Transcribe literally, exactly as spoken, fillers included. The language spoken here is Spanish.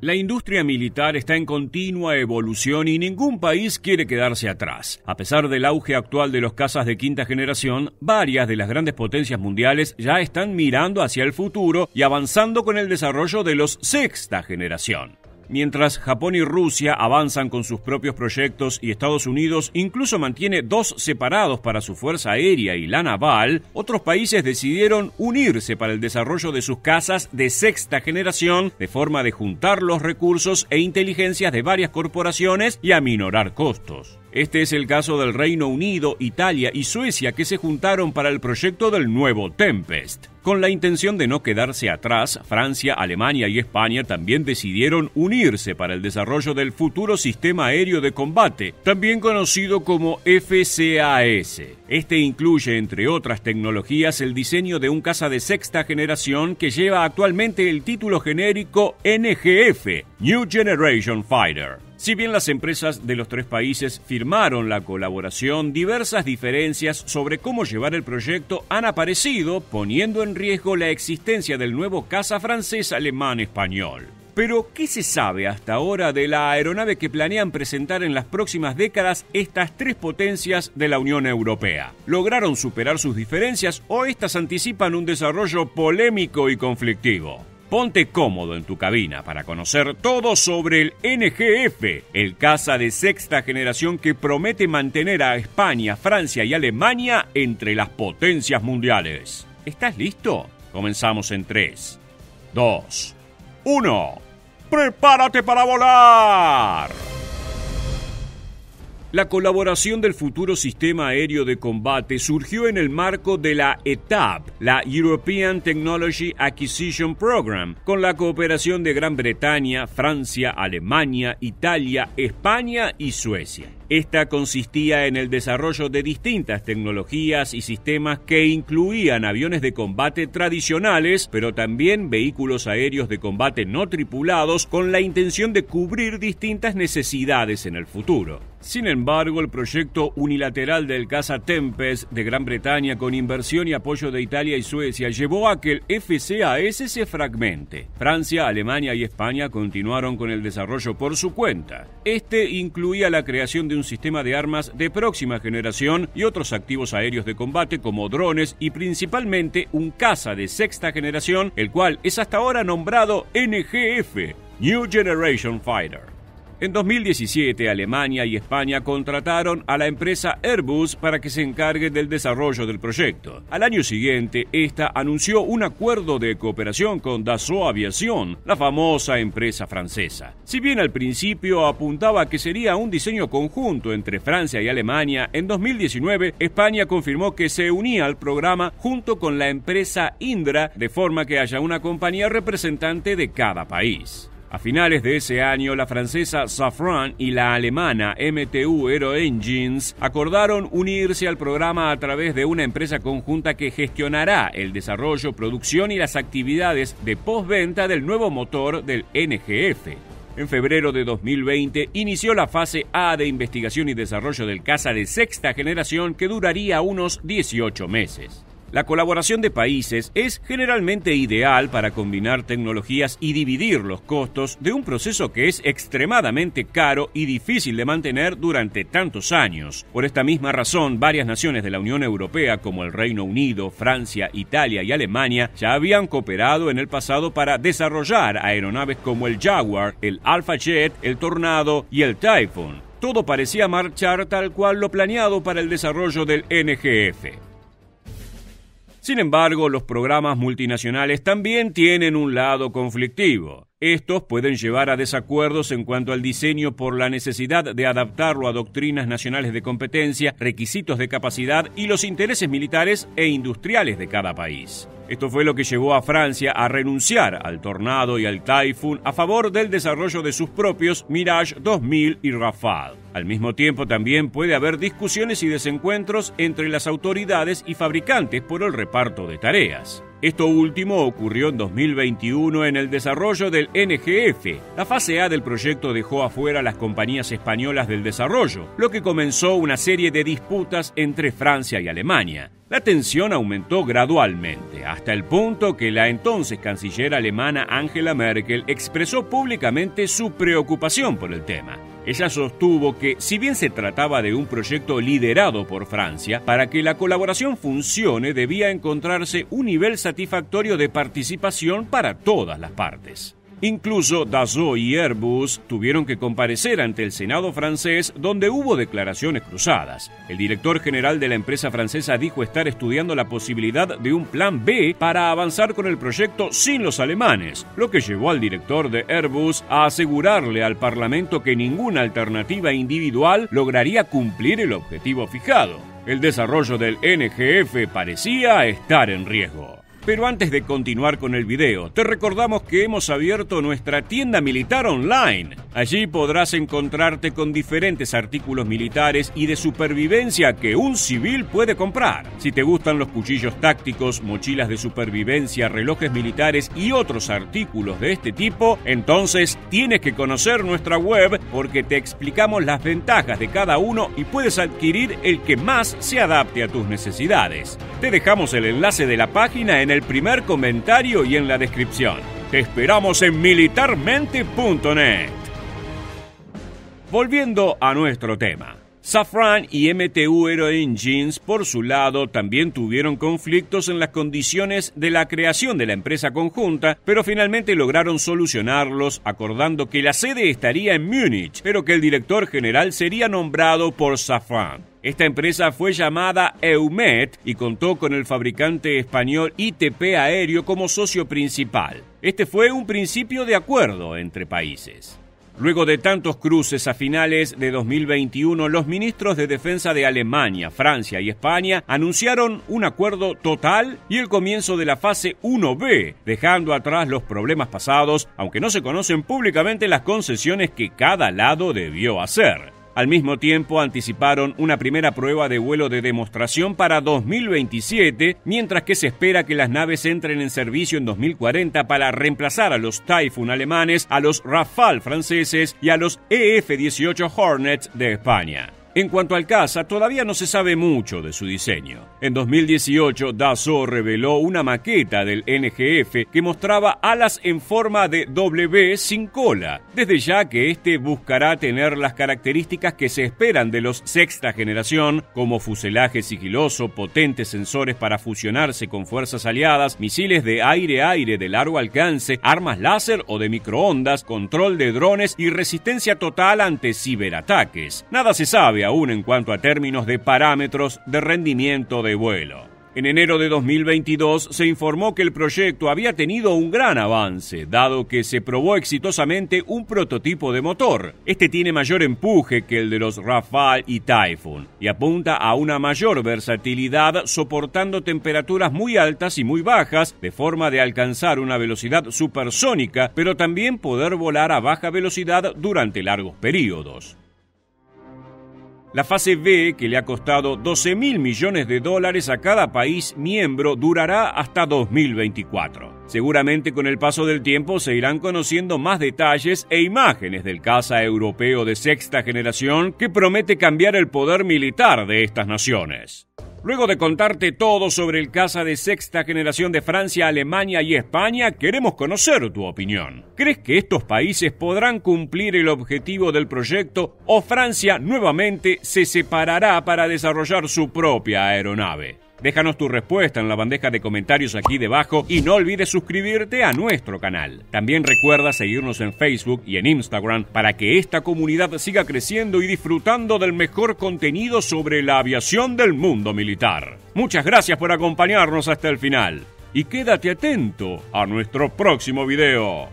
La industria militar está en continua evolución y ningún país quiere quedarse atrás. A pesar del auge actual de los cazas de quinta generación, varias de las grandes potencias mundiales ya están mirando hacia el futuro y avanzando con el desarrollo de los sexta generación. Mientras Japón y Rusia avanzan con sus propios proyectos y Estados Unidos incluso mantiene dos separados para su fuerza aérea y la naval, otros países decidieron unirse para el desarrollo de sus cazas de sexta generación de forma de juntar los recursos e inteligencias de varias corporaciones y aminorar costos. Este es el caso del Reino Unido, Italia y Suecia, que se juntaron para el proyecto del nuevo Tempest. Con la intención de no quedarse atrás, Francia, Alemania y España también decidieron unirse para el desarrollo del futuro sistema aéreo de combate, también conocido como F C A S. Este incluye, entre otras tecnologías, el diseño de un caza de sexta generación que lleva actualmente el título genérico N G F, New Generation Fighter. Si bien las empresas de los tres países firmaron la colaboración, diversas diferencias sobre cómo llevar el proyecto han aparecido, poniendo en riesgo la existencia del nuevo caza francés-alemán-español. Pero, ¿qué se sabe hasta ahora de la aeronave que planean presentar en las próximas décadas estas tres potencias de la Unión Europea? ¿Lograron superar sus diferencias o estas anticipan un desarrollo polémico y conflictivo? Ponte cómodo en tu cabina para conocer todo sobre el N G F, el caza de sexta generación que promete mantener a España, Francia y Alemania entre las potencias mundiales. ¿Estás listo? Comenzamos en tres, dos, uno. ¡Prepárate para volar! La colaboración del futuro sistema aéreo de combate surgió en el marco de la E T A P, la European Technology Acquisition Program, con la cooperación de Gran Bretaña, Francia, Alemania, Italia, España y Suecia. Esta consistía en el desarrollo de distintas tecnologías y sistemas que incluían aviones de combate tradicionales, pero también vehículos aéreos de combate no tripulados, con la intención de cubrir distintas necesidades en el futuro. Sin embargo, el proyecto unilateral del caza Tempest de Gran Bretaña, con inversión y apoyo de Italia y Suecia, llevó a que el F C A S se fragmente. Francia, Alemania y España continuaron con el desarrollo por su cuenta. Este incluía la creación de un sistema de armas de próxima generación y otros activos aéreos de combate como drones y principalmente un caza de sexta generación, el cual es hasta ahora nombrado N G F, New Generation Fighter. En dos mil diecisiete, Alemania y España contrataron a la empresa Airbus para que se encargue del desarrollo del proyecto. Al año siguiente, esta anunció un acuerdo de cooperación con Dassault Aviation, la famosa empresa francesa. Si bien al principio apuntaba que sería un diseño conjunto entre Francia y Alemania, en dos mil diecinueve España confirmó que se unía al programa junto con la empresa Indra, de forma que haya una compañía representante de cada país. A finales de ese año, la francesa Safran y la alemana M T U Aero Engines acordaron unirse al programa a través de una empresa conjunta que gestionará el desarrollo, producción y las actividades de postventa del nuevo motor del N G F. En febrero de dos mil veinte inició la fase A de investigación y desarrollo del caza de sexta generación, que duraría unos dieciocho meses. La colaboración de países es generalmente ideal para combinar tecnologías y dividir los costos de un proceso que es extremadamente caro y difícil de mantener durante tantos años. Por esta misma razón, varias naciones de la Unión Europea, como el Reino Unido, Francia, Italia y Alemania, ya habían cooperado en el pasado para desarrollar aeronaves como el Jaguar, el Alpha Jet, el Tornado y el Typhoon. Todo parecía marchar tal cual lo planeado para el desarrollo del N G F. Sin embargo, los programas multinacionales también tienen un lado conflictivo. Estos pueden llevar a desacuerdos en cuanto al diseño por la necesidad de adaptarlo a doctrinas nacionales de competencia, requisitos de capacidad y los intereses militares e industriales de cada país. Esto fue lo que llevó a Francia a renunciar al Tornado y al Typhoon a favor del desarrollo de sus propios Mirage dos mil y Rafale. Al mismo tiempo, también puede haber discusiones y desencuentros entre las autoridades y fabricantes por el reparto de tareas. Esto último ocurrió en dos mil veintiuno en el desarrollo del N G F. La fase A del proyecto dejó afuera a las compañías españolas del desarrollo, lo que comenzó una serie de disputas entre Francia y Alemania. La tensión aumentó gradualmente, hasta el punto que la entonces canciller alemana Angela Merkel expresó públicamente su preocupación por el tema. Ella sostuvo que, si bien se trataba de un proyecto liderado por Francia, para que la colaboración funcione debía encontrarse un nivel satisfactorio de participación para todas las partes. Incluso Dassault y Airbus tuvieron que comparecer ante el Senado francés, donde hubo declaraciones cruzadas. El director general de la empresa francesa dijo estar estudiando la posibilidad de un plan B para avanzar con el proyecto sin los alemanes, lo que llevó al director de Airbus a asegurarle al Parlamento que ninguna alternativa individual lograría cumplir el objetivo fijado. El desarrollo del N G F parecía estar en riesgo. Pero antes de continuar con el video, te recordamos que hemos abierto nuestra tienda militar online. Allí podrás encontrarte con diferentes artículos militares y de supervivencia que un civil puede comprar. Si te gustan los cuchillos tácticos, mochilas de supervivencia, relojes militares y otros artículos de este tipo, entonces tienes que conocer nuestra web porque te explicamos las ventajas de cada uno y puedes adquirir el que más se adapte a tus necesidades. Te dejamos el enlace de la página en el el primer comentario y en la descripción. Te esperamos en militarmente punto net. Volviendo a nuestro tema, Safran y M T U Aero Engines, por su lado, también tuvieron conflictos en las condiciones de la creación de la empresa conjunta, pero finalmente lograron solucionarlos acordando que la sede estaría en Múnich, pero que el director general sería nombrado por Safran. Esta empresa fue llamada Eumet y contó con el fabricante español I T P Aéreo como socio principal. Este fue un principio de acuerdo entre países. Luego de tantos cruces a finales de dos mil veintiuno, los ministros de Defensa de Alemania, Francia y España anunciaron un acuerdo total y el comienzo de la fase uno B, dejando atrás los problemas pasados, aunque no se conocen públicamente las concesiones que cada lado debió hacer. Al mismo tiempo, anticiparon una primera prueba de vuelo de demostración para dos mil veintisiete, mientras que se espera que las naves entren en servicio en dos mil cuarenta para reemplazar a los Typhoon alemanes, a los Rafale franceses y a los E F dieciocho Hornets de España. En cuanto al caza, todavía no se sabe mucho de su diseño. En dos mil dieciocho, Dassault reveló una maqueta del N G F que mostraba alas en forma de W sin cola, desde ya que este buscará tener las características que se esperan de los sexta generación, como fuselaje sigiloso, potentes sensores para fusionarse con fuerzas aliadas, misiles de aire-aire de largo alcance, armas láser o de microondas, control de drones y resistencia total ante ciberataques. Nada se sabe aún en cuanto a términos de parámetros de rendimiento de vuelo. En enero de dos mil veintidós se informó que el proyecto había tenido un gran avance, dado que se probó exitosamente un prototipo de motor. Este tiene mayor empuje que el de los Rafale y Typhoon y apunta a una mayor versatilidad, soportando temperaturas muy altas y muy bajas, de forma de alcanzar una velocidad supersónica, pero también poder volar a baja velocidad durante largos periodos. La fase B, que le ha costado doce mil millones de dólares a cada país miembro, durará hasta dos mil veinticuatro. Seguramente con el paso del tiempo se irán conociendo más detalles e imágenes del caza europeo de sexta generación que promete cambiar el poder militar de estas naciones. Luego de contarte todo sobre el caza de sexta generación de Francia, Alemania y España, queremos conocer tu opinión. ¿Crees que estos países podrán cumplir el objetivo del proyecto o Francia nuevamente se separará para desarrollar su propia aeronave? Déjanos tu respuesta en la bandeja de comentarios aquí debajo y no olvides suscribirte a nuestro canal. También recuerda seguirnos en Facebook y en Instagram para que esta comunidad siga creciendo y disfrutando del mejor contenido sobre la aviación del mundo militar. Muchas gracias por acompañarnos hasta el final y quédate atento a nuestro próximo video.